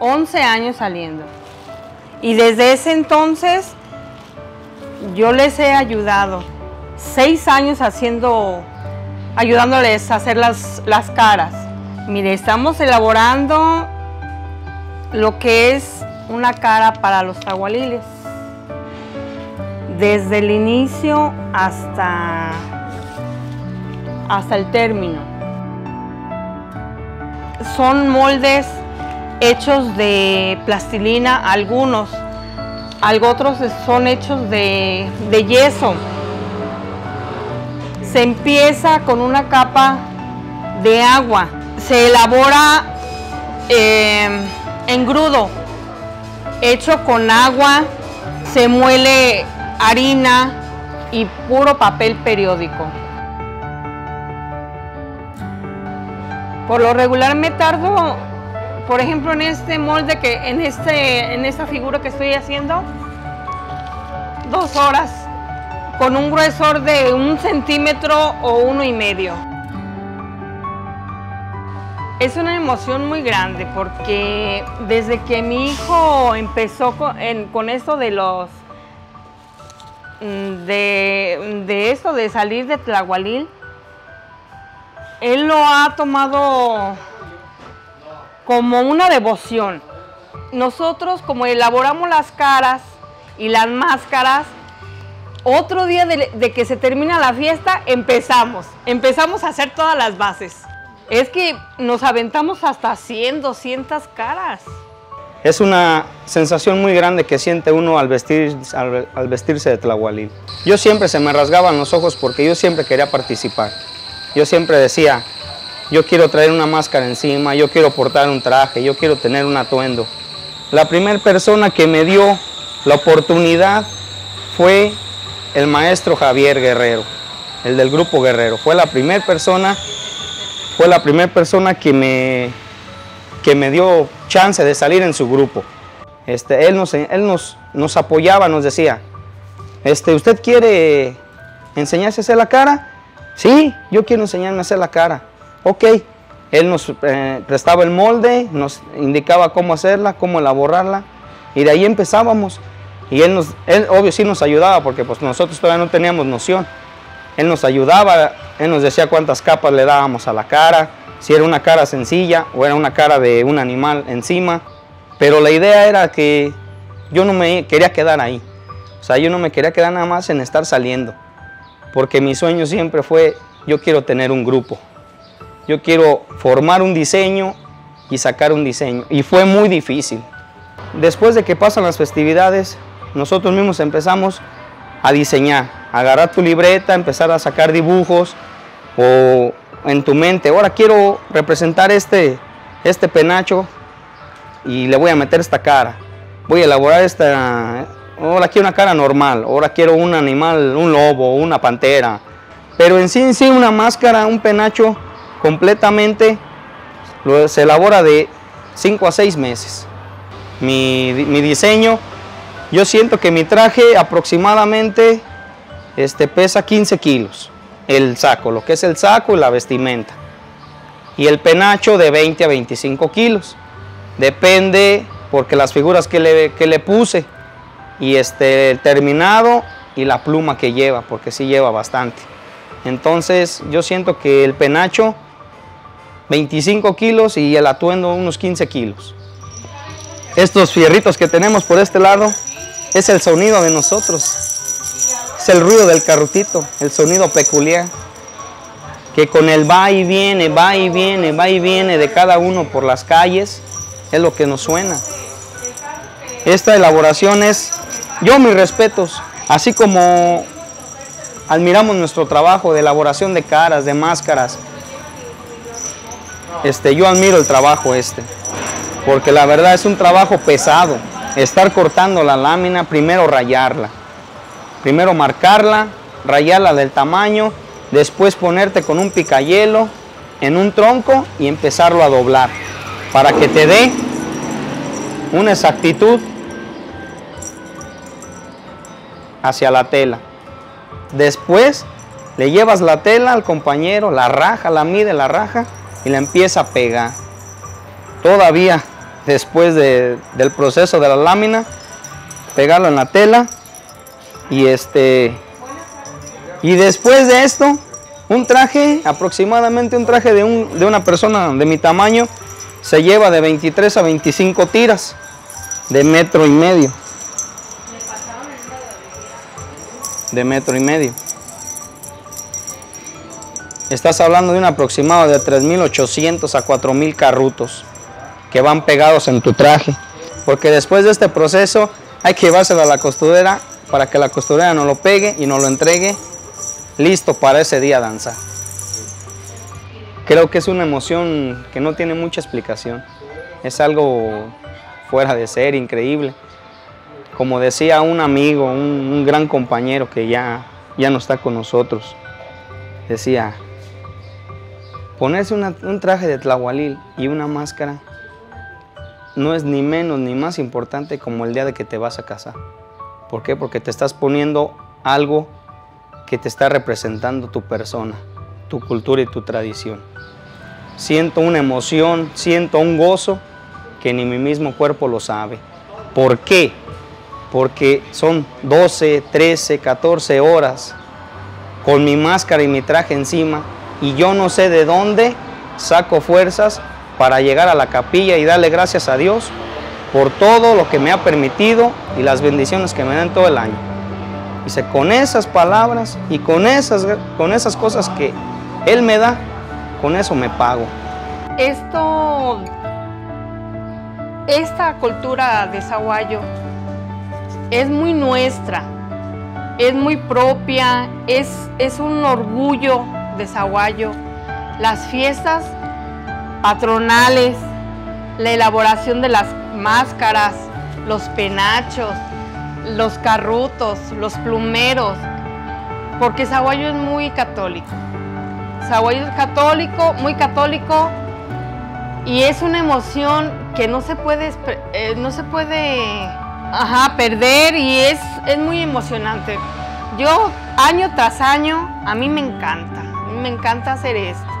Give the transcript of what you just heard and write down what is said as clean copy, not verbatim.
11 años saliendo. Y desde ese entonces yo les he ayudado. 6 años ayudándoles a hacer las caras. Mire, estamos elaborando lo que es una cara para los tlahualiles. Desde el inicio hasta el término. Son moldes hechos de plastilina, otros son hechos de yeso. Se empieza con una capa de agua, se elabora engrudo, hecho con agua, se muele harina y puro papel periódico. Por lo regular me tardo, por ejemplo, en este molde, en esta figura que estoy haciendo, 2 horas, con un gruesor de 1 centímetro o 1,5. Es una emoción muy grande porque desde que mi hijo empezó con esto de salir de Tlahualil, él lo ha tomado como una devoción. Nosotros, como elaboramos las caras y las máscaras, otro día de que se termina la fiesta, empezamos a hacer todas las bases. Es que nos aventamos hasta 100, 200 caras. Es una sensación muy grande que siente uno al vestirse de Tlahualil. Yo siempre se me rasgaban los ojos porque yo siempre quería participar. Yo siempre decía, yo quiero traer una máscara encima, yo quiero portar un traje, yo quiero tener un atuendo. La primera persona que me dio la oportunidad fue el maestro Javier Guerrero, el del grupo Guerrero. Fue la primera persona que me dio chance de salir en su grupo. Él nos apoyaba, nos decía, ¿usted quiere enseñarse a hacer la cara? Sí, yo quiero enseñarme a hacer la cara. Ok, él nos prestaba el molde, nos indicaba cómo hacerla, cómo elaborarla, y de ahí empezábamos. Y él obvio sí nos ayudaba porque pues nosotros todavía no teníamos noción. Él nos ayudaba, él nos decía cuántas capas le dábamos a la cara, si era una cara sencilla o era una cara de un animal encima. Pero la idea era que yo no me quería quedar ahí. O sea, yo no me quería quedar nada más en estar saliendo. Porque mi sueño siempre fue, yo quiero tener un grupo. Yo quiero formar un diseño y sacar un diseño. Y fue muy difícil. Después de que pasan las festividades, nosotros mismos empezamos a diseñar, a agarrar tu libreta, empezar a sacar dibujos o en tu mente. Ahora quiero representar este penacho y le voy a meter esta cara. Voy a elaborar ahora quiero una cara normal, ahora quiero un animal, un lobo, una pantera. Pero en sí una máscara, un penacho completamente se elabora de 5 a 6 meses. Mi diseño, yo siento que mi traje aproximadamente pesa 15 kilos. El saco, lo que es el saco y la vestimenta. Y el penacho de 20 a 25 kilos. Depende porque las figuras que le puse. Y el terminado y la pluma que lleva, porque sí lleva bastante. Entonces yo siento que el penacho 25 kilos y el atuendo unos 15 kilos. Estos fierritos que tenemos por este lado es el sonido de nosotros. Es el ruido del carrutito, el sonido peculiar. Que con el va y viene, va y viene, va y viene de cada uno por las calles, es lo que nos suena. Esta elaboración es, yo mis respetos, así como admiramos nuestro trabajo de elaboración de caras, de máscaras, yo admiro el trabajo porque la verdad es un trabajo pesado, estar cortando la lámina, primero rayarla, primero marcarla, rayarla del tamaño, después ponerte con un picayelo en un tronco y empezarlo a doblar para que te dé una exactitud hacia la tela. Después le llevas la tela al compañero, la raja, la mide, la raja y la empieza a pegar. Todavía después del proceso de la lámina, pegarlo en la tela y y después de esto, un traje, aproximadamente un traje de una persona de mi tamaño, se lleva de 23 a 25 tiras de 1,5 metros. De 1,5 metros. Estás hablando de un aproximado de 3,800 a 4,000 carrutos que van pegados en tu traje. Porque después de este proceso hay que llevárselo a la costurera para que la costurera nos lo pegue y nos lo entregue listo para ese día danza. Creo que es una emoción que no tiene mucha explicación. Es algo fuera de ser, increíble. Como decía un amigo, un gran compañero que ya no está con nosotros, decía, ponerse un traje de tlahualil y una máscara no es ni menos ni más importante como el día de que te vas a casar. ¿Por qué? Porque te estás poniendo algo que te está representando tu persona, tu cultura y tu tradición. Siento una emoción, siento un gozo que ni mi mismo cuerpo lo sabe. ¿Por qué? Porque son 12, 13, 14 horas con mi máscara y mi traje encima y yo no sé de dónde saco fuerzas para llegar a la capilla y darle gracias a Dios por todo lo que me ha permitido y las bendiciones que me dan todo el año. Dice, con esas palabras y con esas cosas que Él me da, con eso me pago. Esta cultura de Sahuayo es muy nuestra, es muy propia, es un orgullo de Sahuayo. Las fiestas patronales, la elaboración de las máscaras, los penachos, los carrutos, los plumeros, porque Sahuayo es muy católico. Sahuayo es católico, muy católico, y es una emoción que no se puede perder, y es muy emocionante. Yo año tras año, a mí me encanta hacer esto.